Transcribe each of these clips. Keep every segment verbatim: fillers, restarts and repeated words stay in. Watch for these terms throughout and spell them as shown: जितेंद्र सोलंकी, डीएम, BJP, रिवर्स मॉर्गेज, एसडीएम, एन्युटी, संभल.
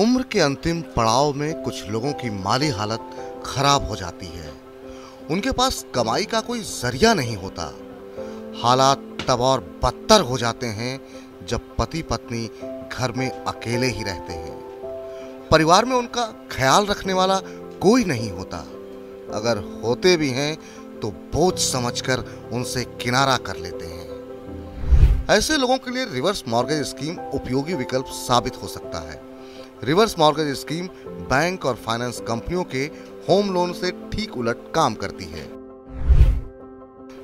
उम्र के अंतिम पड़ाव में कुछ लोगों की माली हालत खराब हो जाती है। उनके पास कमाई का कोई जरिया नहीं होता। हालात तब और बदतर हो जाते हैं जब पति पत्नी घर में अकेले ही रहते हैं। परिवार में उनका ख्याल रखने वाला कोई नहीं होता। अगर होते भी हैं तो बोझ समझकर उनसे किनारा कर लेते हैं। ऐसे लोगों के लिए रिवर्स मॉर्गेज स्कीम उपयोगी विकल्प साबित हो सकता है। रिवर्स मॉर्गेज स्कीम बैंक और फाइनेंस कंपनियों के होम लोन से ठीक उलट काम करती है।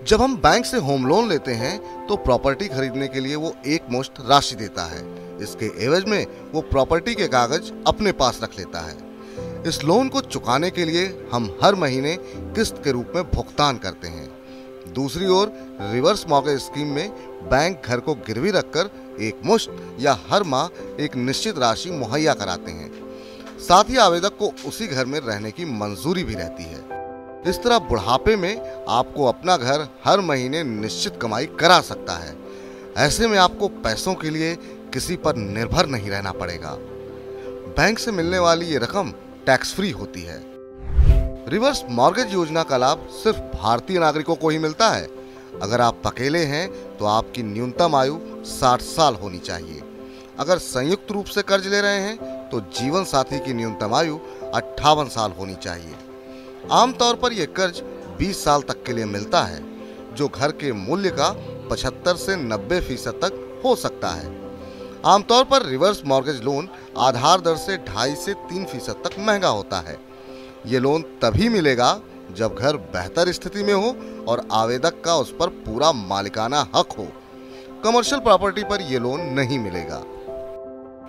जब हम बैंक से होम लोन लेते हैं तो प्रॉपर्टी खरीदने के लिए वो एकमुश्त राशि देता है। इसके एवज में वो प्रॉपर्टी के कागज अपने पास रख लेता है। इस लोन को चुकाने के लिए हम हर महीने किस्त के रूप में भुगतान करते हैं। दूसरी ओर रिवर्स मॉर्गेज स्कीम में बैंक घर को गिरवी रखकर एकमुश्त या हर माह एक निश्चित राशि मुहैया कराते हैं। साथ ही आवेदक को उसी घर में रहने की मंजूरी भी रहती है। इस तरह बुढ़ापे में आपको अपना घर हर महीने निश्चित कमाई करा सकता है। ऐसे में आपको पैसों के लिए किसी पर निर्भर नहीं रहना पड़ेगा। बैंक से मिलने वाली ये रकम टैक्स फ्री होती है। रिवर्स मॉर्गेज योजना का लाभ सिर्फ भारतीय नागरिकों को ही मिलता है। अगर आप अकेले हैं तो आपकी न्यूनतम आयु साठ साल होनी चाहिए। अगर संयुक्त रूप से कर्ज ले रहे हैं तो जीवन साथी की न्यूनतम आयु अट्ठावन साल होनी चाहिए। आमतौर पर यह कर्ज बीस साल तक के लिए मिलता है, जो घर के मूल्य का पचहत्तर से नब्बे फीसद तक हो सकता है। आमतौर पर रिवर्स मॉर्गेज लोन आधार दर से ढाई से तीन फीसद तक महंगा होता है। ये लोन तभी मिलेगा जब घर बेहतर स्थिति में हो और आवेदक का उस पर पूरा मालिकाना हक हो। कमर्शियल प्रॉपर्टी पर यह लोन नहीं मिलेगा।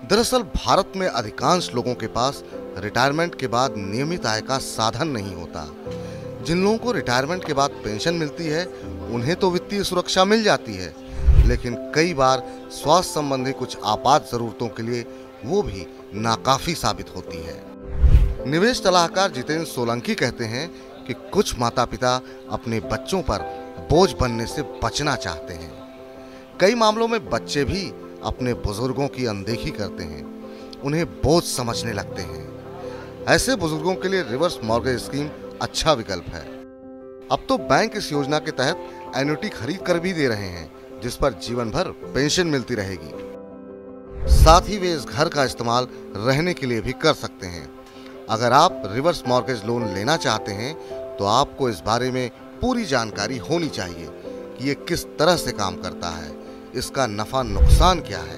दरअसल भारत में अधिकांश लोगों के पास रिटायरमेंट के बाद नियमित आय का साधन नहीं होता। जिन लोगों को रिटायरमेंट के बाद पेंशन मिलती है उन्हें तो वित्तीय सुरक्षा मिल जाती है, लेकिन कई बार स्वास्थ्य संबंधी कुछ आपात जरूरतों के लिए वो भी नाकाफी साबित होती है। निवेश सलाहकार जितेंद्र सोलंकी कहते हैं कि कुछ माता पिता अपने बच्चों पर बोझ बनने से बचना चाहते हैं। कई मामलों में बच्चे भी अपने बुजुर्गों की अनदेखी करते हैं, उन्हें बोझ समझने लगते हैं। ऐसे बुजुर्गों के लिए रिवर्स मॉर्गेज स्कीम अच्छा विकल्प है। अब तो बैंक इस योजना के तहत एन्युटी खरीद कर भी दे रहे हैं, जिस पर जीवन भर पेंशन मिलती रहेगी। साथ ही वे इस घर का इस्तेमाल रहने के लिए भी कर सकते हैं। अगर आप रिवर्स मॉर्गेज लोन लेना चाहते हैं तो आपको इस बारे में पूरी जानकारी होनी चाहिए कि ये किस तरह से काम करता है, इसका नफा नुकसान क्या है।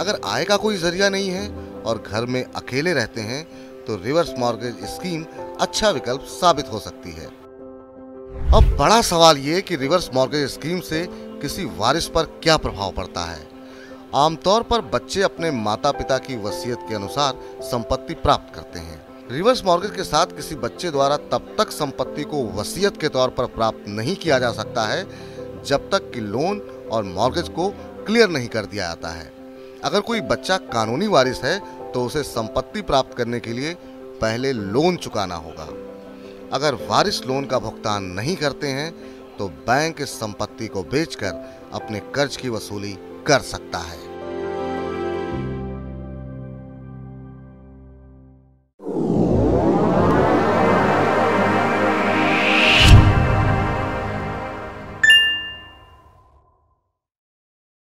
अगर आय का कोई जरिया नहीं है और घर में अकेले रहते हैं तो रिवर्स मॉर्गेज स्कीम अच्छा विकल्प साबित हो सकती है। अब बड़ा सवाल ये कि रिवर्स मॉर्गेज स्कीम से किसी वारिस पर क्या प्रभाव पड़ता है। आमतौर पर बच्चे अपने माता पिता की वसीयत के अनुसार संपत्ति प्राप्त करते हैं। रिवर्स मॉर्गेज के साथ किसी बच्चे द्वारा तब तक संपत्ति को वसीयत के तौर पर प्राप्त नहीं किया जा सकता है जब तक कि लोन और मॉर्गेज को क्लियर नहीं कर दिया जाता है। अगर कोई बच्चा कानूनी वारिस है तो उसे संपत्ति प्राप्त करने के लिए पहले लोन चुकाना होगा। अगर वारिस लोन का भुगतान नहीं करते हैं तो बैंक इस संपत्ति को बेचकर अपने कर्ज की वसूली कर सकता है।